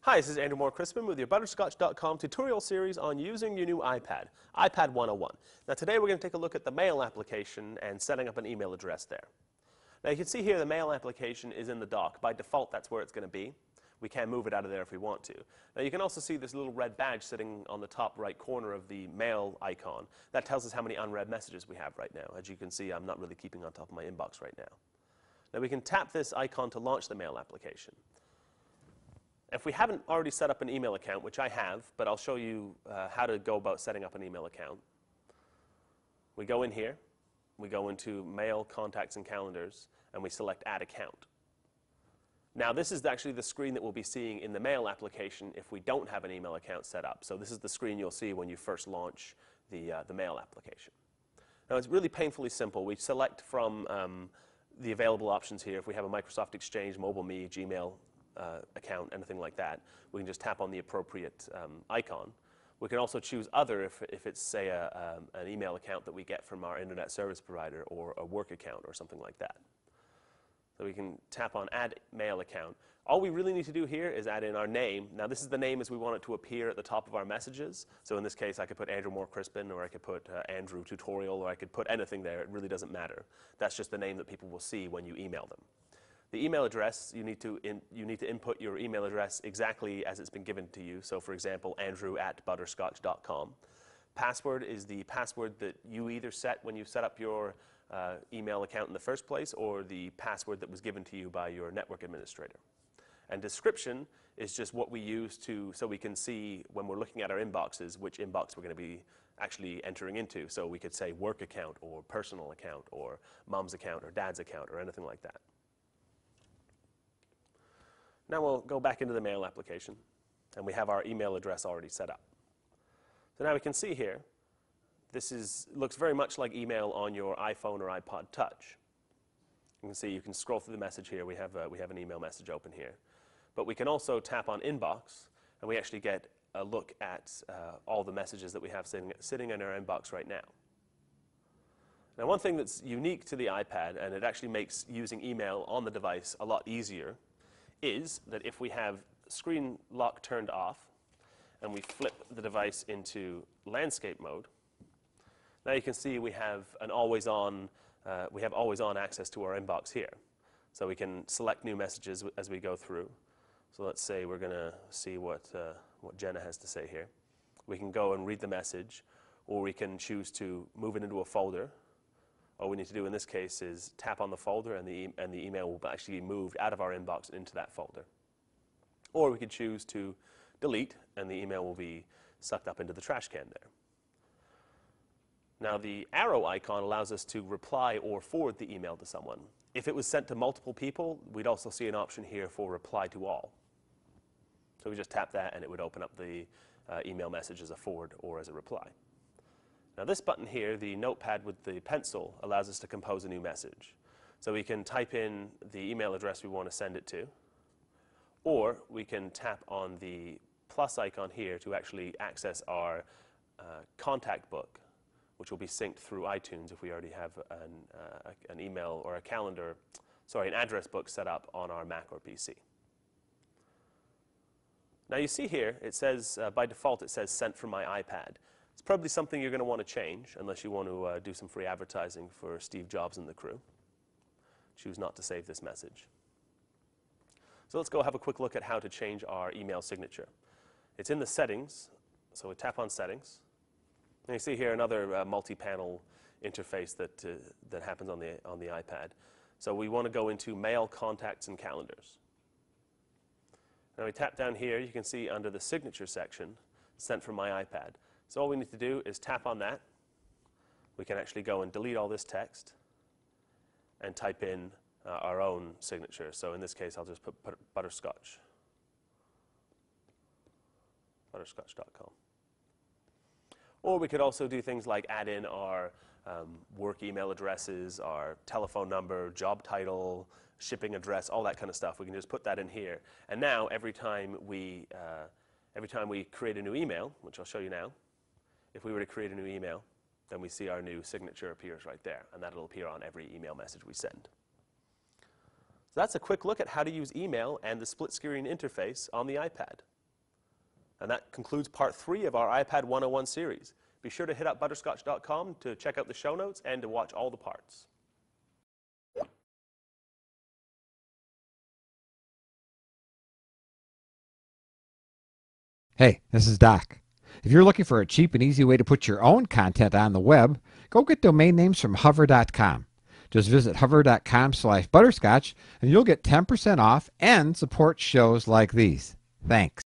Hi, this is Andrew Moore Crispin with your Butterscotch.com tutorial series on using your new iPad, iPad 101. Now today we're going to take a look at the Mail application and setting up an email address there. Now you can see here the Mail application is in the dock. By default that's where it's going to be. We can move it out of there if we want to. Now you can also see this little red badge sitting on the top right corner of the Mail icon. That tells us how many unread messages we have right now. As you can see, I'm not really keeping on top of my inbox right now. Now we can tap this icon to launch the Mail application. If we haven't already set up an email account, which I have, but I'll show you how to go about setting up an email account. We go in here, we go into Mail, Contacts, and Calendars, and we select Add Account. Now this is actually the screen that we'll be seeing in the Mail application if we don't have an email account set up. So this is the screen you'll see when you first launch the Mail application. Now it's really painfully simple. We select from the available options here. If we have a Microsoft Exchange, MobileMe, Gmail, account, anything like that, we can just tap on the appropriate icon. We can also choose other if it's, say, an email account that we get from our internet service provider or a work account or something like that. So we can tap on Add Mail Account. All we really need to do here is add in our name. Now this is the name as we want it to appear at the top of our messages. So in this case I could put Andrew Moore Crispin, or I could put Andrew Tutorial, or I could put anything there. It really doesn't matter. That's just the name that people will see when you email them. The email address, you need to input your email address exactly as it's been given to you. So for example, andrew@butterscotch.com. Password is the password that you either set when you set up your email account in the first place, or the password that was given to you by your network administrator. And description is just what we use so we can see when we're looking at our inboxes which inbox we're going to be actually entering into. So we could say work account, or personal account, or mom's account, or dad's account, or anything like that. Now we'll go back into the Mail application, and we have our email address already set up. So now we can see here, this looks very much like email on your iPhone or iPod Touch. You can see you can scroll through the message here. We have an email message open here. But we can also tap on Inbox, and we actually get a look at all the messages that we have sitting in our inbox right now. Now one thing that's unique to the iPad, and it actually makes using email on the device a lot easier, is that if we have screen lock turned off and we flip the device into landscape mode, now you can see we have an always-on access to our inbox here. So we can select new messages as we go through. So let's say we're going to see what Jenna has to say here. We can go and read the message, or we can choose to move it into a folder. All we need to do in this case is tap on the folder, and the email will actually be moved out of our inbox into that folder. Or we could choose to delete, and the email will be sucked up into the trash can there. Now the arrow icon allows us to reply or forward the email to someone. If it was sent to multiple people, we'd also see an option here for reply to all. So we just tap that, and it would open up the email message as a forward or as a reply. Now this button here, the notepad with the pencil, allows us to compose a new message. So we can type in the email address we want to send it to, or we can tap on the plus icon here to actually access our contact book, which will be synced through iTunes if we already have an email or a calendar, sorry, an address book set up on our Mac or PC. Now you see here, it says, by default, it says sent from my iPad. It's probably something you're going to want to change, unless you want to do some free advertising for Steve Jobs and the crew. Choose not to save this message. So let's go have a quick look at how to change our email signature. It's in the settings, so we tap on settings. And you see here another multi-panel interface that happens on the iPad. So we want to go into Mail, Contacts, and Calendars. Now we tap down here, you can see under the signature section, sent from my iPad. So all we need to do is tap on that. We can actually go and delete all this text and type in our own signature. So in this case, I'll just put Butterscotch, Butterscotch.com. Or we could also do things like add in our work email addresses, our telephone number, job title, shipping address, all that kind of stuff. We can just put that in here. And now every time we Every time we create a new email, which I'll show you now, if we were to create a new email, then we see our new signature appears right there, and that'll appear on every email message we send. So that's a quick look at how to use email and the split screen interface on the iPad. And that concludes part 3 of our iPad 101 series. Be sure to hit up Butterscotch.com to check out the show notes and to watch all the parts. Hey, this is Doc. If you're looking for a cheap and easy way to put your own content on the web, go get domain names from hover.com. Just visit hover.com/butterscotch and you'll get 10% off and support shows like these. Thanks.